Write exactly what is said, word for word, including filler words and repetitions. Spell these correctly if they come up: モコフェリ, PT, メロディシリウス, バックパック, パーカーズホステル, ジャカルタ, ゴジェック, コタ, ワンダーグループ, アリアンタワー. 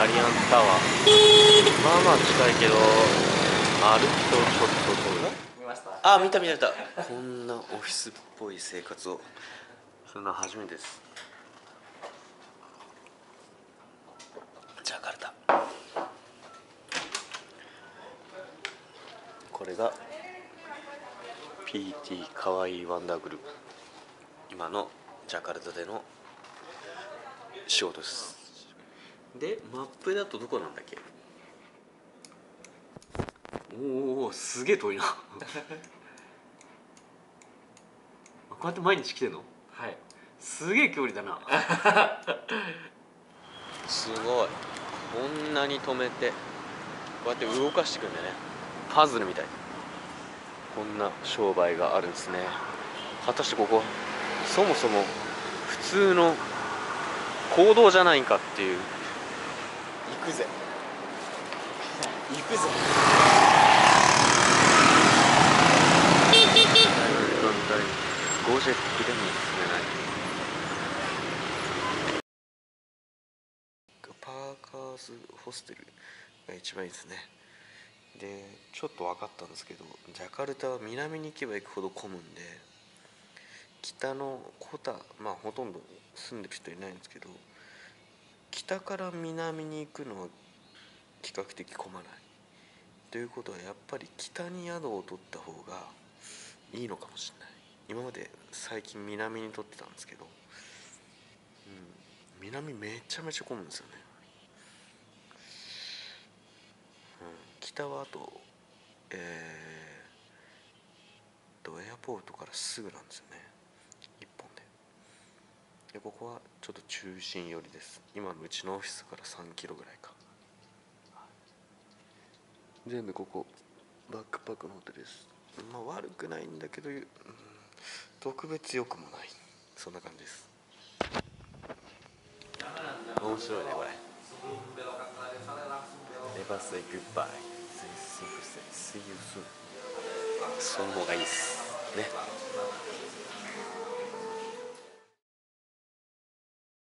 アリアンタワー。まあまあ近いけど、歩くとちょっと遠い。見ました？あ、見た見た見た。こんなオフィスっぽい生活をするのは初めてです。ジャカルタ。これが ピーティー かわいいワンダーグループ。今のジャカルタでの仕事です。で、マップだとどこなんだっけ。おお、すげえ遠いな。こうやって毎日来てんの。はい。すげえ距離だな。すごい。こんなに止めて、こうやって動かしてくんだね。パズルみたい。こんな商売があるんですね。果たしてここ、そもそも普通の行動じゃないんかっていう。行くぜ行くぜ。ゴジェックでも進めない。パーカーズホステルが一番いいですね。でちょっと分かったんですけど、ジャカルタは南に行けば行くほど混むんで、北のコタ、まあほとんど住んでる人いないんですけど、北から南に行くのは比較的混まないということは、やっぱり北に宿を取った方がいいのかもしれない。今まで最近南に取ってたんですけど、うん、南めちゃめちゃ混むんですよね、うん、北はあとえー、とエアポートからすぐなんですよね、いっぽんで。でここはちょっと中心寄りです。今のうちのオフィスからさんキロぐらいか。全部ここバックパックのホテルです。まあ悪くないんだけど、うん、特別よくもない。そんな感じです。面白いねこれ。Never say goodbye. See you soon. その方がいいっすね。